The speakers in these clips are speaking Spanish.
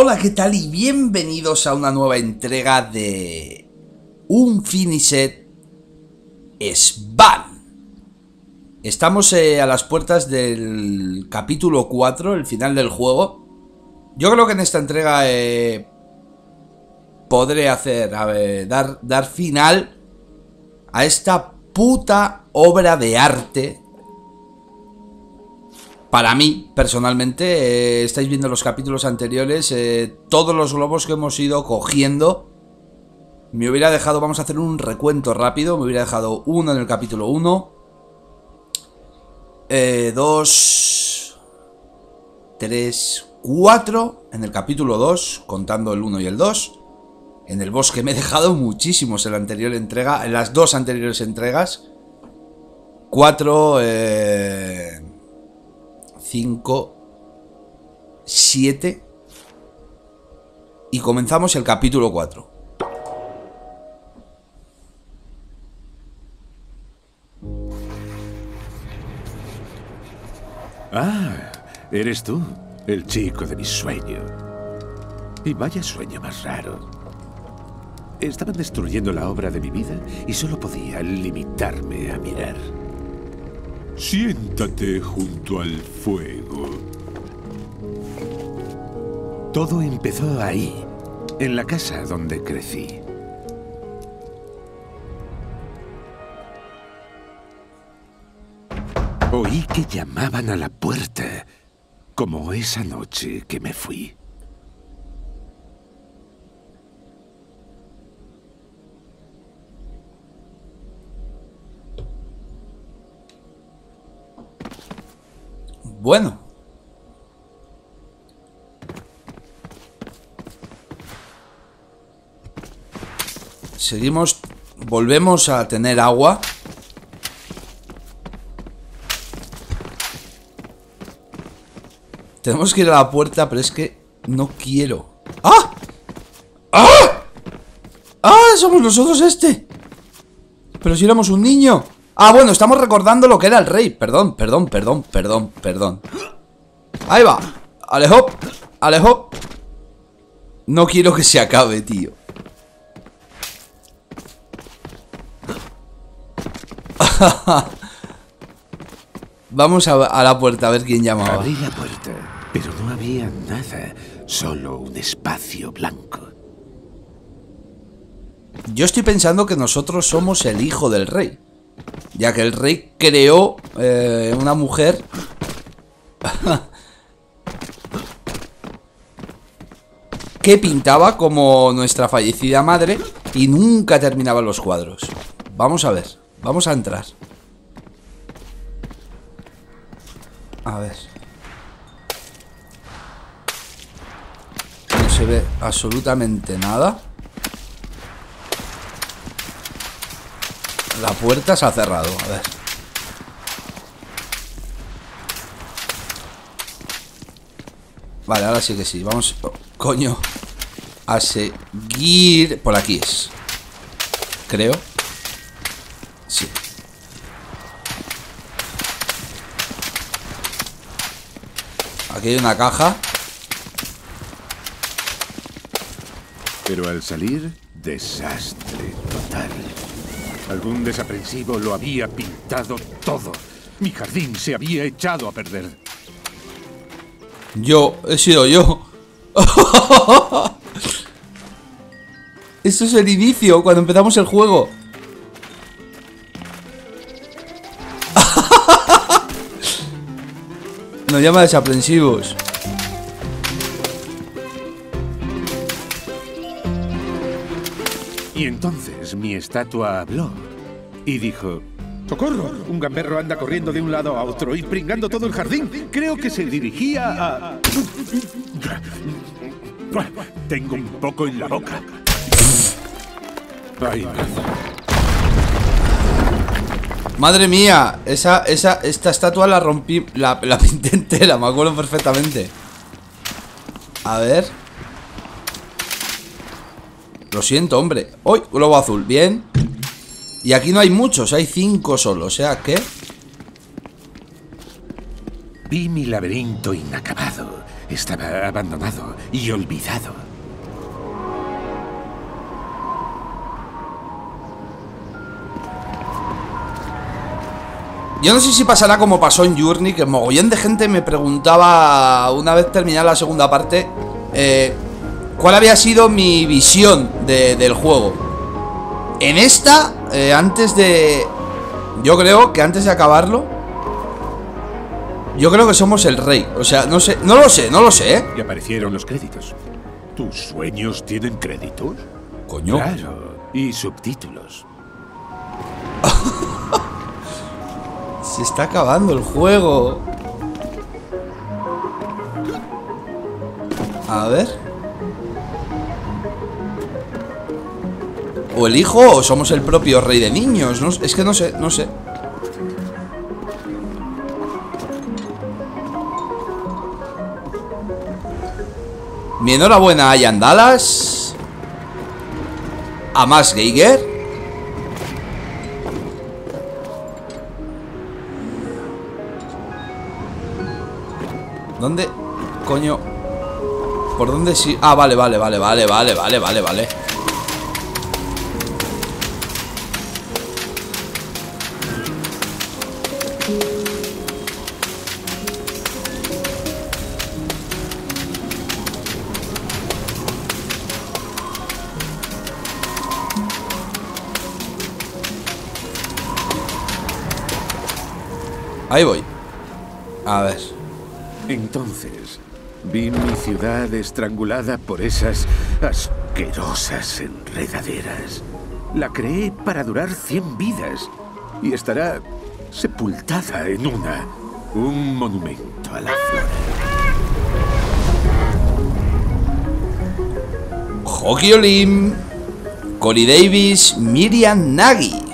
Hola, ¿qué tal? Y bienvenidos a una nueva entrega de Unfinished Swan. Estamos a las puertas del capítulo 4, el final del juego. Yo creo que en esta entrega podré hacer, dar final a esta puta obra de arte. Para mí, personalmente, estáis viendo los capítulos anteriores, todos los globos que hemos ido cogiendo. Me hubiera dejado, vamos a hacer un recuento rápido, me hubiera dejado uno en el capítulo 1, dos, tres, cuatro en el capítulo 2, contando el 1 y el 2. En el bosque me he dejado muchísimos en la anterior entrega, en las dos anteriores entregas. 4, 5, 7 y comenzamos el capítulo 4. Ah, eres tú, el chico de mi sueño. Y vaya sueño más raro. Estaban destruyendo la obra de mi vida y solo podía limitarme a mirar. Siéntate junto al fuego. Todo empezó ahí, en la casa donde crecí. Oí que llamaban a la puerta, como esa noche que me fui. Bueno. Seguimos. Volvemos a tener agua. Tenemos que ir a la puerta, pero es que no quiero. ¡Ah! ¡Ah! ¡Ah! Somos nosotros este. Pero si éramos un niño. Ah, bueno, estamos recordando lo que era el rey. Perdón. Ahí va. Alejop, alejop. No quiero que se acabe, tío. Vamos a la puerta a ver quién llamaba. Abrí la puerta, pero no había nada. Solo un espacio blanco. Yo estoy pensando que nosotros somos el hijo del rey, ya que el rey creó una mujer. Que pintaba como nuestra fallecida madre y nunca terminaba los cuadros. Vamos a ver, vamos a entrar. A ver. No se ve absolutamente nada. La puerta se ha cerrado, a ver. Vale, ahora sí que sí, vamos, oh, coño, a seguir. Por aquí es, creo. Sí. Aquí hay una caja. Pero al salir, desastre total. Algún desaprensivo lo había pintado todo. Mi jardín se había echado a perder. Yo, he sido yo. Esto es el inicio, cuando empezamos el juego. Nos llama desaprensivos. Y entonces mi estatua habló y dijo: ¡Socorro! Un gamberro anda corriendo de un lado a otro y pringando todo el jardín. Creo que se dirigía a... Tengo un poco en la boca. Ay, madre mía, esta estatua la rompí, la pinté entera, me acuerdo perfectamente. A ver. Lo siento, hombre. ¡Uy! Globo azul, bien. Y aquí no hay muchos, hay 5 solo, o sea que... Vi mi laberinto inacabado Estaba abandonado y olvidado. Yo no sé si pasará como pasó en Journey, que mogollón de gente me preguntaba una vez terminada la segunda parte cuál había sido mi visión del juego. En esta, yo creo que antes de acabarlo, yo creo que somos el rey. O sea, no sé, no lo sé, ¿eh? Y aparecieron los créditos. ¿Tus sueños tienen créditos? Coño. Claro, y subtítulos. Se está acabando el juego. A ver. O elijo o somos el propio rey de niños. No, es que no sé. Mi enhorabuena a Ian Dallas, a Max Geiger. ¿Dónde? Coño. ¿Por dónde sí? Ah, vale. Ahí voy. A ver. Entonces, vi mi ciudad estrangulada por esas asquerosas enredaderas. La creé para durar 100 vidas y estará sepultada en una. Un monumento a la flora. Joki Olim, Collie Davis, Miriam Nagy.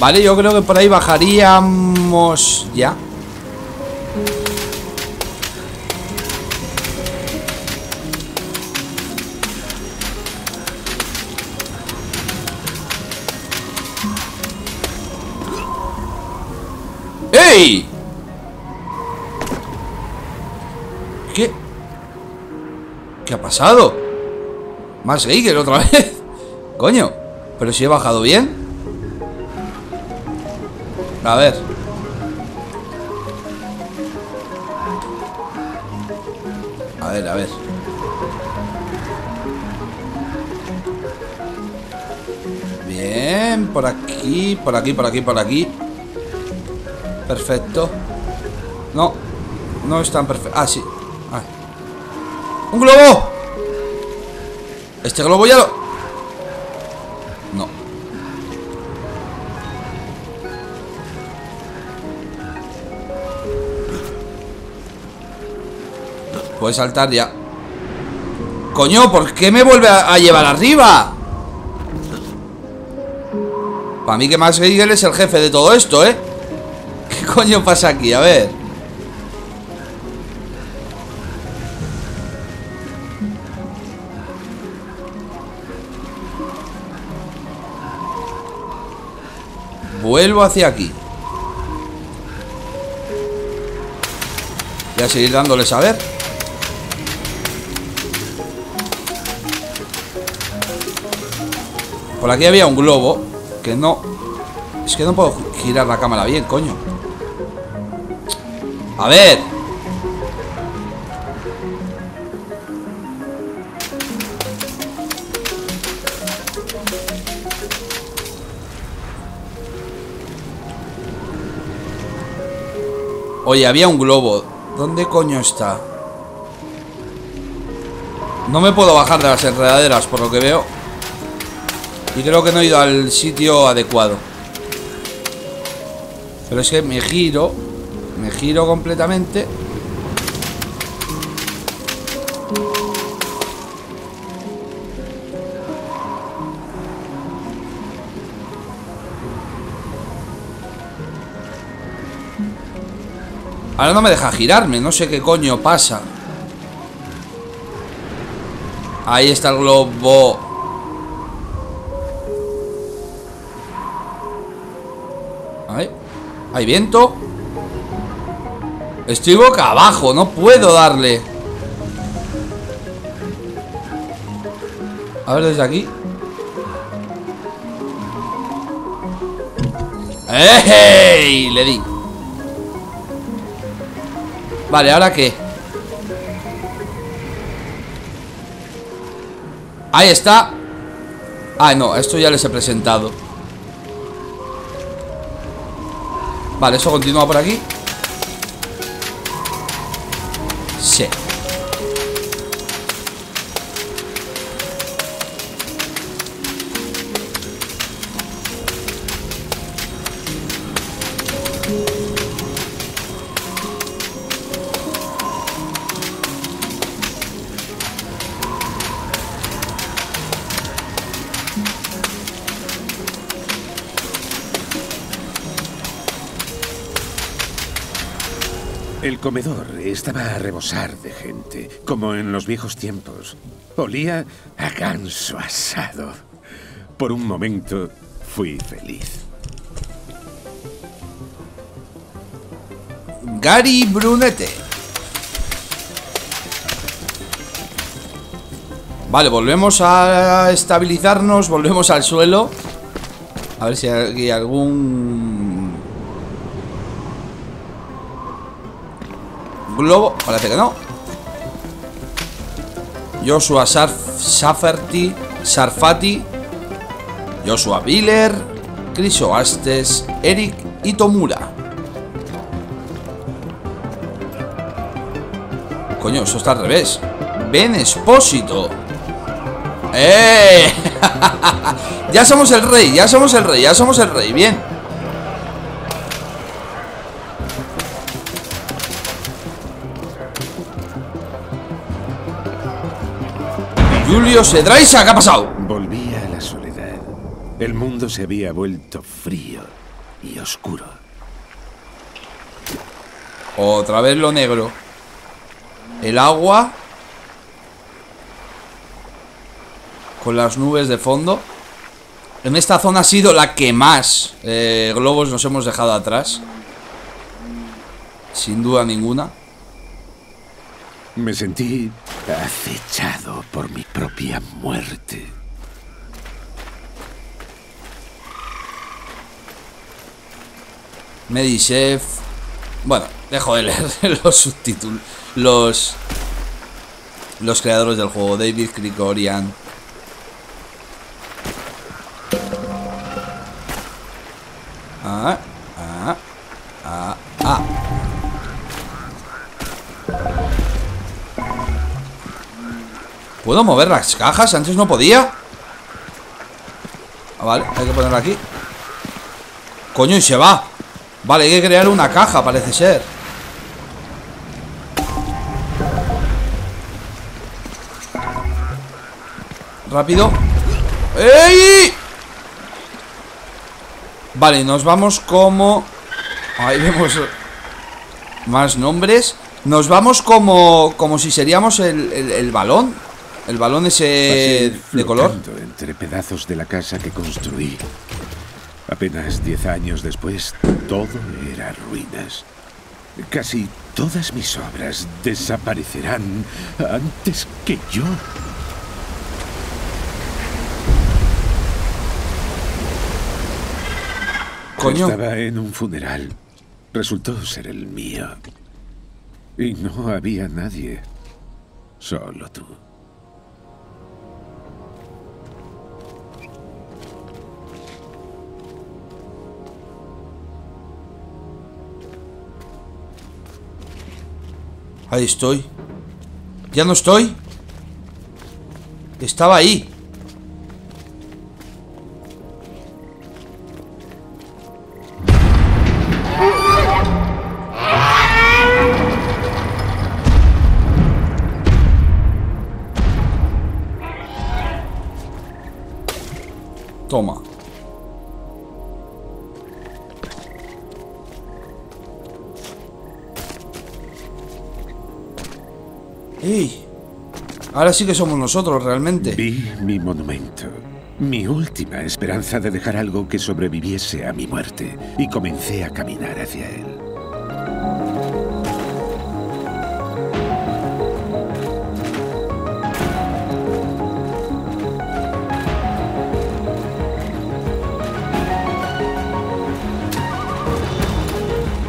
Vale, yo creo que por ahí bajaríamos ya. ¡Ey! ¿Qué? ¿Qué ha pasado? Más Geiger otra vez. Coño, pero si he bajado bien. A ver. A ver. Bien, por aquí. Perfecto. No, no es tan perfecto. Ah, sí. Ah. ¡Un globo! Este globo ya lo... Puedes saltar ya. Coño, ¿por qué me vuelve a llevar arriba? Para mí que Max Geiger es el jefe de todo esto, ¿eh? ¿Qué coño pasa aquí? A ver. Vuelvo hacia aquí. Voy a seguir dándoles a ver. Por aquí había un globo. Que no... Es que no puedo girar la cámara bien, coño. A ver. Oye, había un globo. ¿Dónde coño está? No me puedo bajar de las enredaderas, por lo que veo. Y creo que no he ido al sitio adecuado. Pero es que me giro completamente. Ahora no me deja girarme, no sé qué coño pasa. Ahí está el globo. Ahí. Hay viento. Estoy boca abajo, no puedo darle. A ver desde aquí. ¡Ey! Le di. Vale, ¿ahora qué? Ahí está. Ah, no, esto ya les he presentado. Vale, eso continúa por aquí. Sí. El comedor estaba a rebosar de gente, como en los viejos tiempos. Olía a ganso asado. Por un momento fui feliz. Gary Brunete. Vale, volvemos a estabilizarnos, volvemos al suelo. A ver si hay algún... globo, parece que no. Joshua Sarfati Joshua Viller, Chris Oastes, Eric y Tomura. Coño, eso está al revés. Ben Espósito. ¡Eh! Ya somos el rey, ya somos el rey, ya somos el rey, bien. Julio Cedraiza, ¿qué ha pasado? Volví a la soledad. El mundo se había vuelto frío y oscuro. Otra vez lo negro. El agua. Con las nubes de fondo. En esta zona ha sido la que más globos nos hemos dejado atrás. Sin duda ninguna. Me sentí acechado por mi propia muerte. Medishef. Bueno, dejo de leer los subtítulos. Los creadores del juego, David Grigorian. ¿Puedo mover las cajas? Antes no podía. Ah, vale, hay que ponerla aquí. Coño, y se va. Vale, hay que crear una caja, parece ser. Rápido. ¡Ey! Vale, nos vamos como... ahí vemos más nombres. Nos vamos como si seríamos el balón. El balón ese de color. Entre pedazos de la casa que construí. Apenas 10 años después, todo era ruinas. Casi todas mis obras desaparecerán antes que yo. Coño. Estaba en un funeral. Resultó ser el mío. Y no había nadie. Solo tú. Ahí estoy. ¿Ya no estoy? Estaba ahí. Toma. ¡Ey! Ahora sí que somos nosotros, realmente. Vi mi monumento. Mi última esperanza de dejar algo que sobreviviese a mi muerte. Y comencé a caminar hacia él.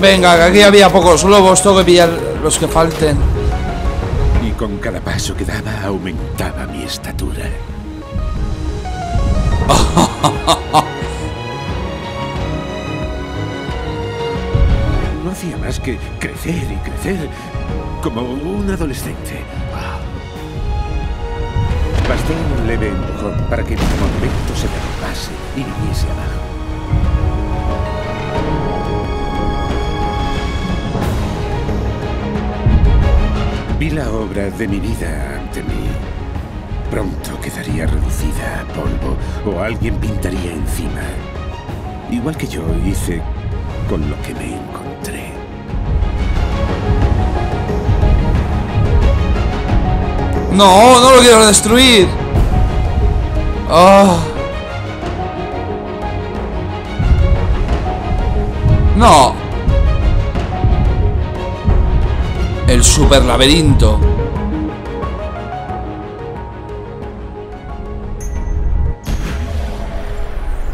Venga, que aquí había pocos lobos, tengo que pillar los que falten. Y con cada paso que daba, aumentaba mi estatura. No hacía más que crecer y crecer, como un adolescente. Bastó un leve empujón para que mi monumento se derrumbase y viniese abajo. Vi la obra de mi vida ante mí. Pronto quedaría reducida a polvo o alguien pintaría encima. Igual que yo hice con lo que me encontré. No, no lo quiero destruir. Oh. No. El super laberinto.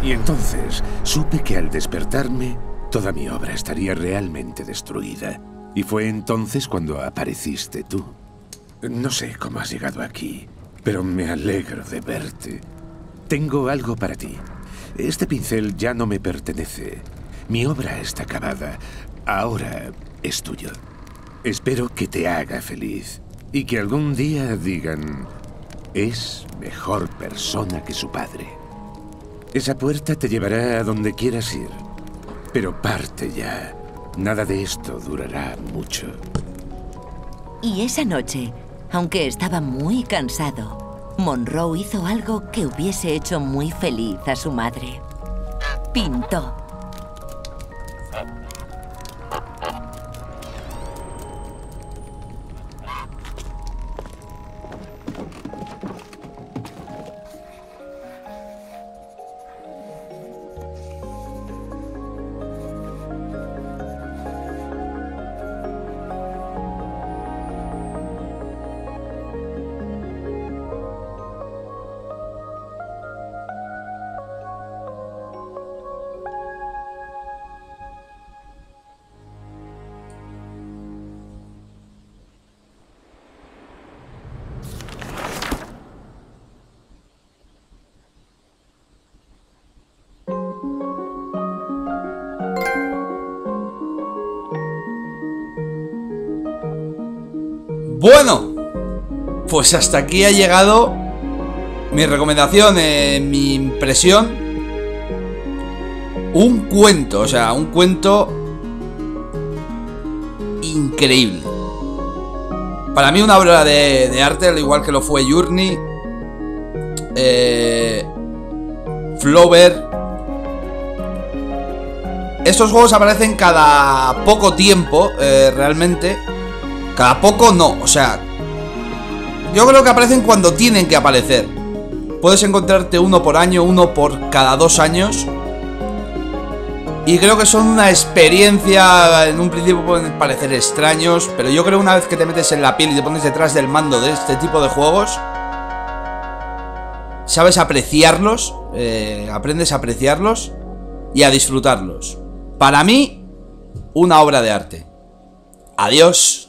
Y entonces supe que al despertarme toda mi obra estaría realmente destruida. Y fue entonces cuando apareciste tú. No sé cómo has llegado aquí, pero me alegro de verte. Tengo algo para ti. Este pincel ya no me pertenece. Mi obra está acabada. Ahora es tuyo. Espero que te haga feliz y que algún día digan, es mejor persona que su padre. Esa puerta te llevará a donde quieras ir, pero parte ya. Nada de esto durará mucho. Y esa noche, aunque estaba muy cansado, Monroe hizo algo que hubiese hecho muy feliz a su madre. Pintó. Bueno, pues hasta aquí ha llegado mi recomendación, mi impresión. Un cuento, o sea, un cuento increíble. Para mí una obra de arte, al igual que lo fue Journey, Flower. Estos juegos aparecen cada poco tiempo, realmente. Cada poco no, o sea, yo creo que aparecen cuando tienen que aparecer. Puedes encontrarte uno por año, uno por cada 2 años. Y creo que son una experiencia, en un principio pueden parecer extraños, pero yo creo que una vez que te metes en la piel y te pones detrás del mando de este tipo de juegos, sabes apreciarlos, aprendes a apreciarlos y a disfrutarlos. Para mí, una obra de arte. Adiós.